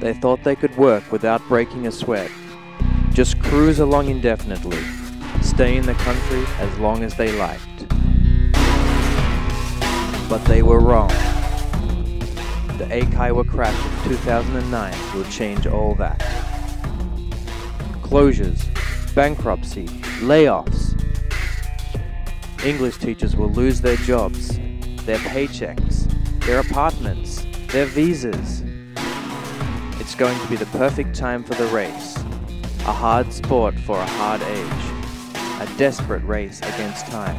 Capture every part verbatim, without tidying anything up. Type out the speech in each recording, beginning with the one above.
they thought they could work without breaking a sweat. Just cruise along indefinitely, stay in the country as long as they liked. But they were wrong. The Aikaiwa crash of two thousand nine will change all that. Closures, bankruptcy, layoffs. English teachers will lose their jobs, their paychecks, their apartments, their visas. It's going to be the perfect time for the race. A hard sport for a hard age. A desperate race against time.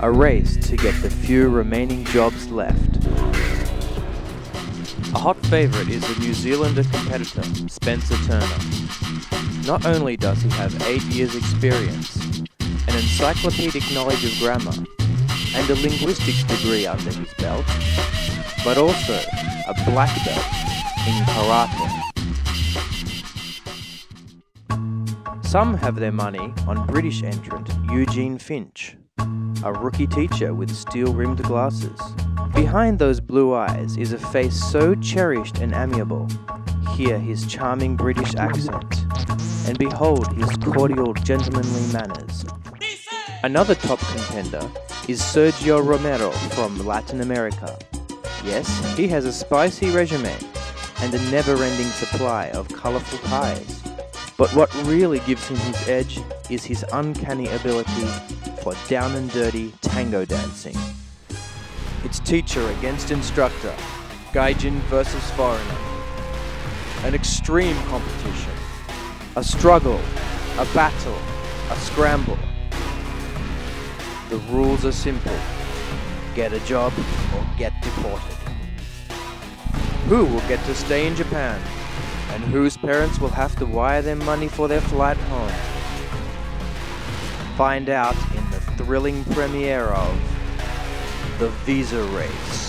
A race to get the few remaining jobs left. A hot favourite is the New Zealander competitor, Spencer Turner. Not only does he have eight years experience, an encyclopedic knowledge of grammar, and a linguistics degree under his belt, but also a black belt in karate. Some have their money on British entrant Eugene Finch, a rookie teacher with steel-rimmed glasses. Behind those blue eyes is a face so cherished and amiable. Hear his charming British accent, and behold his cordial, gentlemanly manners. Another top contender is Sergio Romero from Latin America. Yes, he has a spicy resume and a never-ending supply of colourful pies. But what really gives him his edge is his uncanny ability for down-and-dirty tango dancing. It's teacher against instructor, gaijin versus foreigner. An extreme competition, a struggle, a battle, a scramble. The rules are simple, get a job or get deported. Who will get to stay in Japan, and whose parents will have to wire them money for their flight home? Find out in the thrilling premiere of The Visa Race.